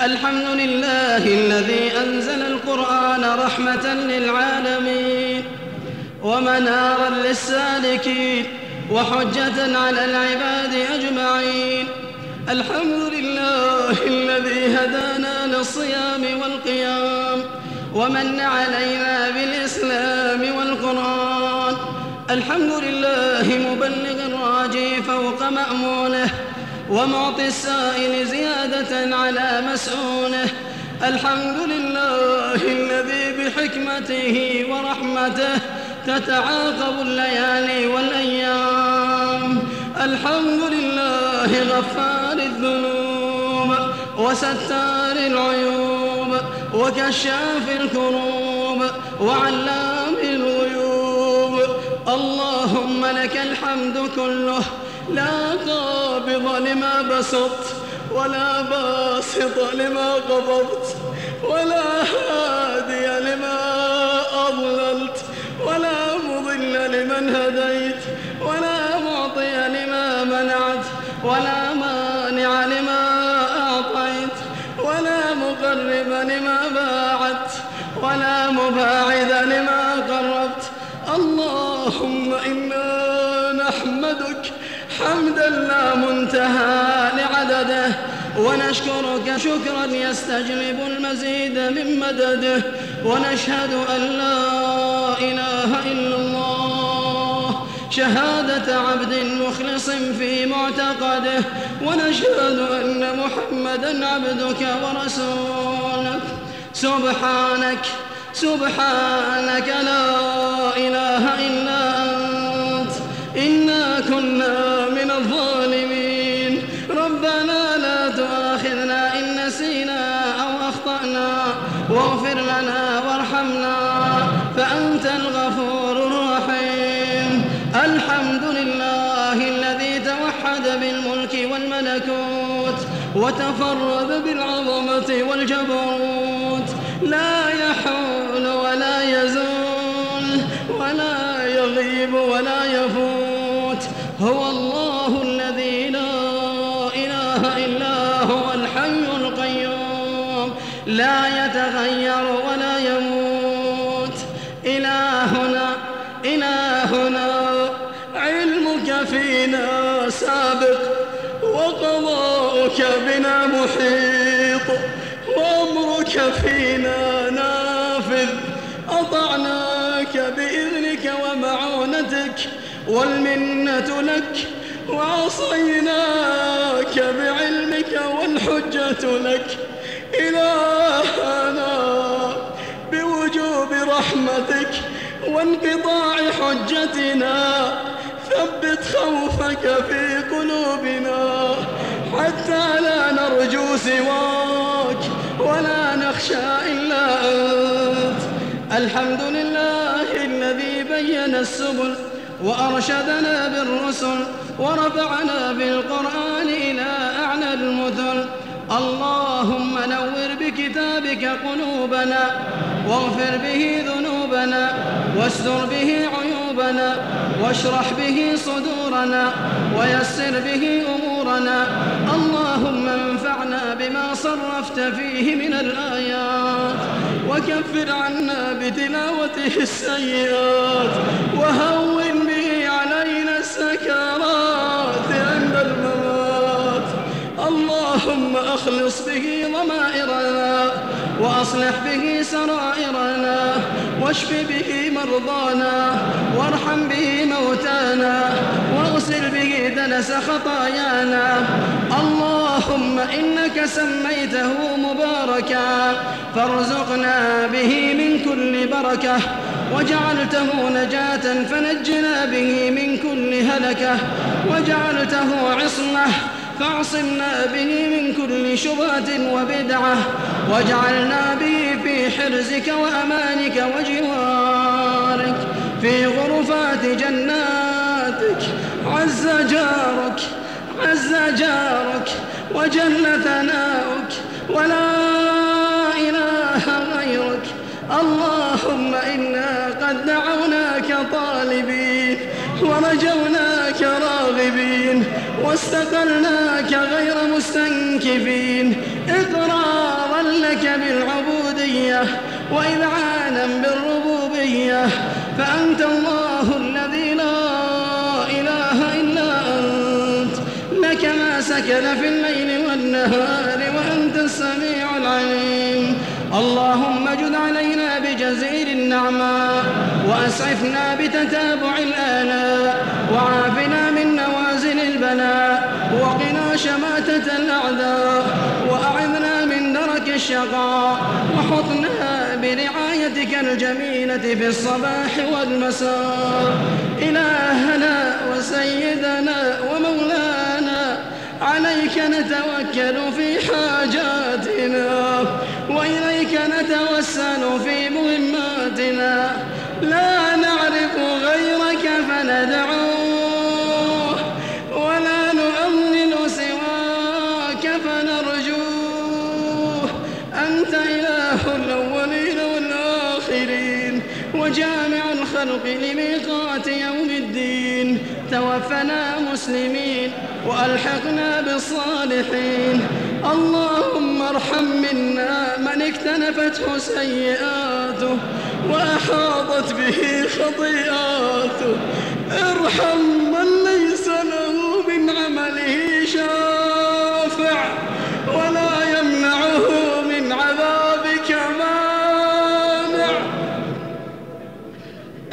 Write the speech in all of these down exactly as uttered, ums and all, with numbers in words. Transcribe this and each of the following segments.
الحمد لله الذي أنزل القرآن رحمة للعالمين ومنارا للسالكين وحجة على العباد أجمعين. الحمد لله الذي هدانا للصيام والقيام ومن علينا بالإسلام والقرآن. الحمد لله مبلغ الراجي فوق مأمونه ومعطي السائل زيادة على مسؤوله. الحمد لله الذي بحكمته ورحمته تتعاقب الليالي والأيام. الحمد لله غفار الذنوب وستار العيوب وكشاف الكروب وعلام الغيوب. اللهم لك الحمد كله لا قابض لما بسط ولا باسط لما قبضت ولا هادي لما أضللت ولا مضل لمن هديت ولا معطي لما منعت ولا مانع لما أعطيت ولا مقرب لما باعت ولا مباعد لما قربت. اللهم إنا نحمدك حمدا لا منتهى لعدده ونشكرك شكرا يستجلب المزيد من مدده ونشهد أن لا إله إلا الله شهادة عبد مخلص في معتقده ونشهد أن محمدا عبدك ورسولك. سبحانك سبحانك لا إله إلا أنت إنا كنا الظالمين. ربنا لا تؤاخذنا إن نسينا أو أخطأنا واغفر لنا وارحمنا فأنت الغفور الرحيم. الحمد لله الذي توحد بالملك والملكوت وتفرد بالعظمة والجبروت لا يحول ولا يزول ولا يغيب ولا يفوت. هو الله لا يتغير ولا يموت. إلهنا إلهنا علمك فينا سابق وقضاؤك بنا محيط وأمرك فينا نافذ. أطعناك بإذنك ومعونتك والمنة لك وعصيناك بعلمك والحجة لك. إلهنا بوجوب رحمتك وانقطاع حجتنا ثبت خوفك في قلوبنا حتى لا نرجو سواك ولا نخشى إلا أنت. الحمد لله الذي بين السبل وأرشدنا بالرسل ورفعنا بالقرآن إلى أعلى المثل. اللهم نور بكتابك قلوبنا واغفر به ذنوبنا واستر به عيوبنا واشرح به صدورنا ويسر به أمورنا. اللهم انفعنا بما صرفت فيه من الآيات وكفر عنا بتلاوته السيئات وهون به علينا السكرات عند الممات. اللهم أخلص به ضمائرنا وأصلح به سرائرنا واشف به مرضانا وارحم به موتانا واغسل به دنس خطايانا. اللهم إنك سميته مباركا فارزقنا به من كل بركة وجعلته نجاة فنجنا به من كل هلكة وجعلته عصمة فاعصمنا به من كل شبهة وبدعة واجعلنا به في حرزك وأمانك وجوارك في غرفات جناتك. عز جارك عز جارك وجل ثناؤك ولا إله غيرك. اللهم إنا قد دعوناك طالبين ورجوناك راغبين واستقلناك غير مستنكفين. اقرأ بالألوهية وإذعانا بالربوبية، فأنت الله الذي لا إله إلا أنت، لك ما سكن في الليل والنهار وأنت السميع العليم. اللهم اجد علينا بجزيل النعماء، وأسعفنا بتتابع الآلاء، وعافنا من نوازل البلاء، وقنا شماتة الأعداء، وأعذنا من درك الشقاء، وحطنا برعايتك الجميلة في الصباح والمساء. إلهنا وسيدنا ومولانا، عليك نتوكل في حاجاتنا، وإليك نتوسل في مهماتنا، لا نعرف غيرك فندعوه، ولا نؤمن سواك فنرجوه. أنت إله الأولين والآخرين، وجامع الخلق لميقات يوم الدين. توفنا مسلمين وألحقنا بالصالحين. اللهم ارحم منا من اكتنفته سيئاته وأحاطت به خطيئاته، ارحم من ليس له من عمله شافع، ولا يمنعه من عذابك مانع.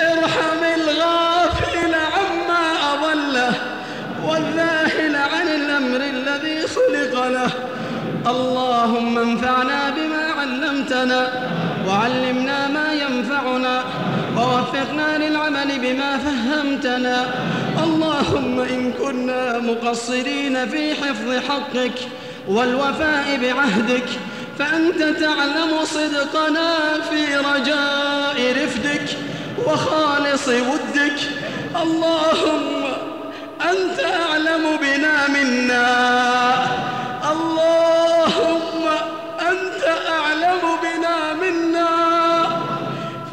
ارحم الغافل عما أضله، والذاهل عن الأمر الذي خلق له. اللهم انفعنا بما علمتنا، وعلمنا ما ينفعنا، ووفقنا للعمل بما فهمتنا. اللهم إن كنا مقصرين في حفظ حقك والوفاء بعهدك، فأنت تعلم صدقنا في رجاء رفدك وخالص ودك. اللهم أنت أعلم بنا منا، اللهم أنت أعلم بنا منا،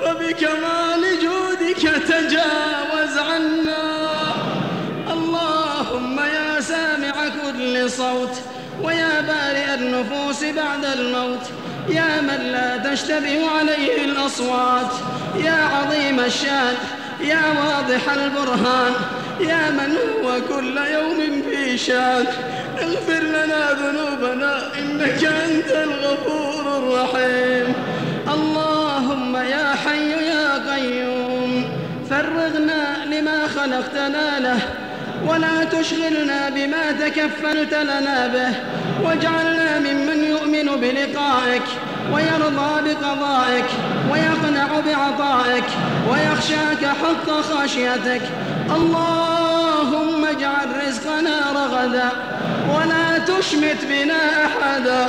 فبكمال جودك تجاوز عنا. اللهم يا سامع كل صوت، ويا بارئ النفوس بعد الموت، يا من لا تشتبه عليه الأصوات، يا عظيم الشان، يا واضح البرهان، يا من هو كل يوم في شان، اغفر لنا ذنوبنا إنك أنت الغفور الرحيم. اللهم يا حي يا قيوم، فرغنا لما خلقتنا له، ولا تشغلنا بما تكفلت لنا به، واجعلنا ممن يؤمن بلقائك، ويرضى بقضائك، ويقنع بعطائك، ويخشاك حق خشيتك. اللهم اجعل رزقنا رغدا، ولا تشمت بنا أحدا،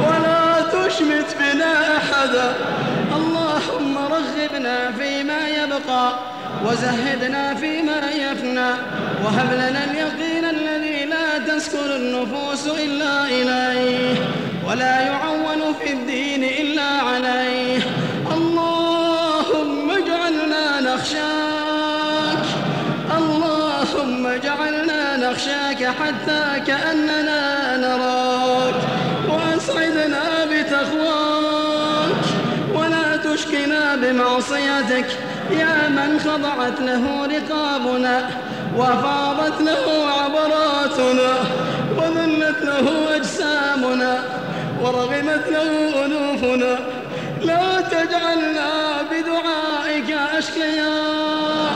ولا تشمت بنا أحدا. اللهم رغبنا فيما يبقى، وزهدنا فيما يفنى، وهب لنا اليقين الذي لا تسكن النفوس إلا إليه، ولا يعون في الدين إلا عليه. اللهم اجعلنا نخشاك، اللهم اجعلنا نخشاك حتى كأننا نراك، وأسعدنا بتقواك، ولا تشقنا بمعصيتك. يا من خضعت له رقابنا، وفاضت له عبراتنا، وذلت له أجسامنا، ورغمت له أنوفنا، لا تجعلنا بدعائك أشقياء،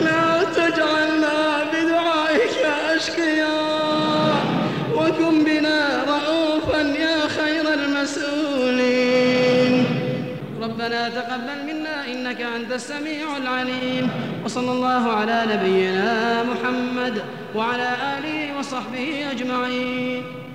لا تجعلنا بدعائك أشقياء، وكن بنا رؤوفا يا خير المسؤولين. ربنا تقبل منا إنك أنت السميع العليم، وصلى الله على نبينا محمد وعلى آله وصحبه أجمعين.